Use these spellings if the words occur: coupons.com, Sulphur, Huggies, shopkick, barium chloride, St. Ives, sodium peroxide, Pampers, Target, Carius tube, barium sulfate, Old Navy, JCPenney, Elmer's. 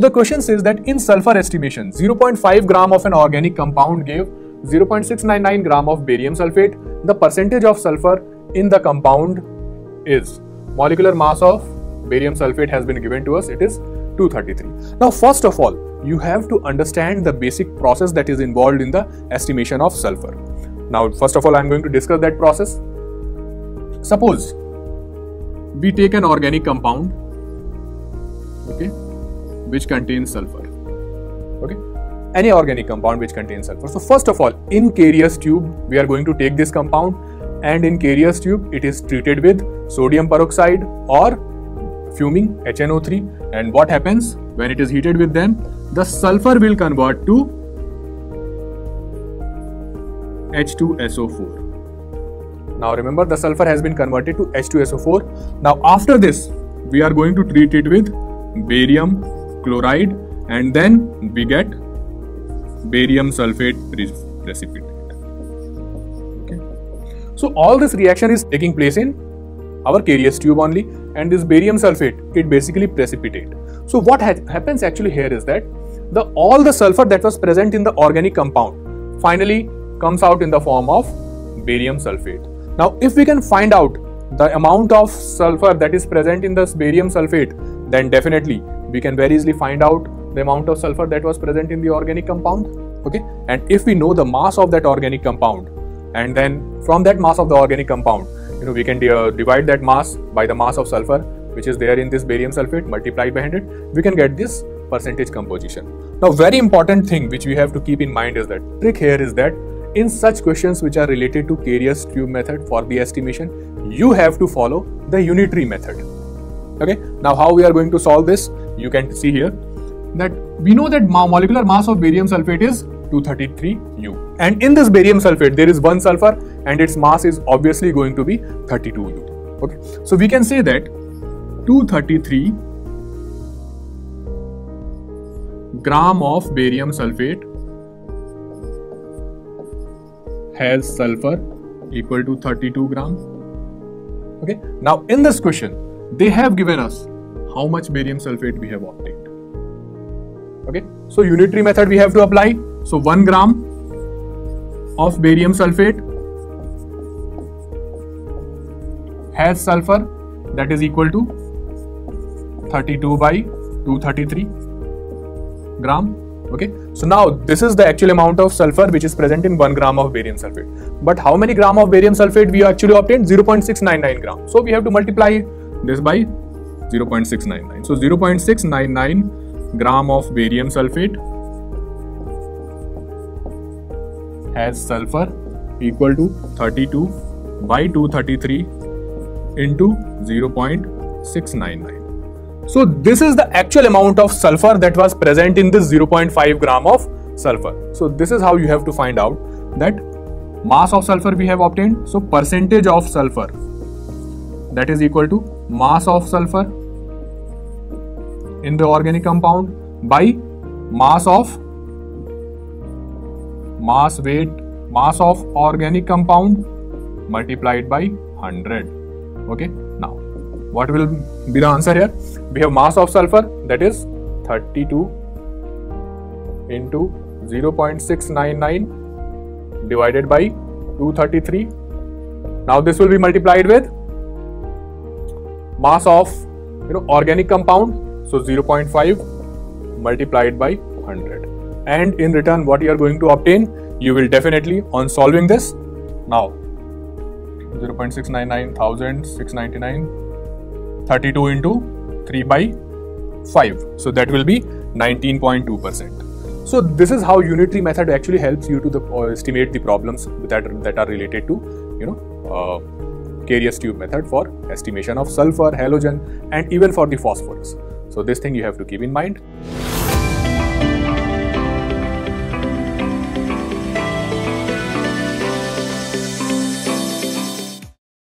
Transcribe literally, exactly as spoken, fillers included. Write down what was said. So the question says that in sulfur estimation, zero point five gram of an organic compound gave zero point six nine nine gram of barium sulfate. The percentage of sulfur in the compound is, molecular mass of barium sulfate has been given to us, it is two thirty-three. Now first of all, you have to understand the basic process that is involved in the estimation of sulfur. Now first of all, I am going to discuss that process. Suppose we take an organic compound, okay, which contains sulfur, okay, any organic compound which contains sulfur. So first of all, in Carius tube, we are going to take this compound, and in Carius tube it is treated with sodium peroxide or fuming H N O three, and what happens when it is heated with them, the sulfur will convert to H two S O four. Now remember, the sulfur has been converted to H two S O four. Now after this, we are going to treat it with barium chloride, and then we get barium sulfate precipitate. Okay. So all this reaction is taking place in our Carius tube only, and this barium sulfate, it basically precipitate. So what ha happens actually here is that the all the sulfur that was present in the organic compound finally comes out in the form of barium sulfate. Now if we can find out the amount of sulfur that is present in this barium sulfate, then definitely we can very easily find out the amount of sulfur that was present in the organic compound, okay. And if we know the mass of that organic compound, and then from that mass of the organic compound, you know, we can uh, divide that mass by the mass of sulfur which is there in this barium sulfate, multiplied by one hundred, we can get this percentage composition. Now very important thing which we have to keep in mind is that, trick here is that in such questions which are related to Carius tube method for the estimation, you have to follow the unitary method. Okay, now how we are going to solve this, you can see here that we know that molecular mass of barium sulfate is two thirty-three U, and in this barium sulfate there is one sulfur and its mass is obviously going to be thirty-two U. Okay, so we can say that two thirty-three gram of barium sulfate has sulfur equal to thirty-two gram. Okay, now in this question they have given us how much barium sulfate we have obtained. Okay, so unitary method we have to apply. So one gram of barium sulfate has sulfur that is equal to thirty-two by two thirty-three gram. Okay, so now this is the actual amount of sulfur which is present in one gram of barium sulfate. But how many gram of barium sulfate we actually obtained? zero point six nine nine gram. So we have to multiply this by zero point six nine nine. So zero point six nine nine gram of barium sulfate has sulfur equal to thirty-two by two thirty-three into zero point six nine nine. So this is the actual amount of sulfur that was present in this zero point five gram of sulfur. So this is how you have to find out that mass of sulfur we have obtained. So percentage of sulfur, that is equal to mass of sulfur in the organic compound by mass of mass weight, mass of organic compound multiplied by one hundred. Okay, now what will be the answer here? We have mass of sulfur, that is thirty-two into zero point six nine nine divided by two thirty-three. Now this will be multiplied with mass of, you know, organic compound, so zero point five multiplied by one hundred. And in return what you are going to obtain, you will definitely, on solving this, now zero point six nine nine thousand six hundred ninety-nine thirty-two into three by five, so that will be nineteen point two percent. So this is how unitary method actually helps you to the, uh, estimate the problems that that are related to, you know, uh, Carius tube method for estimation of sulfur, halogen, and even for the phosphorus. So this thing you have to keep in mind.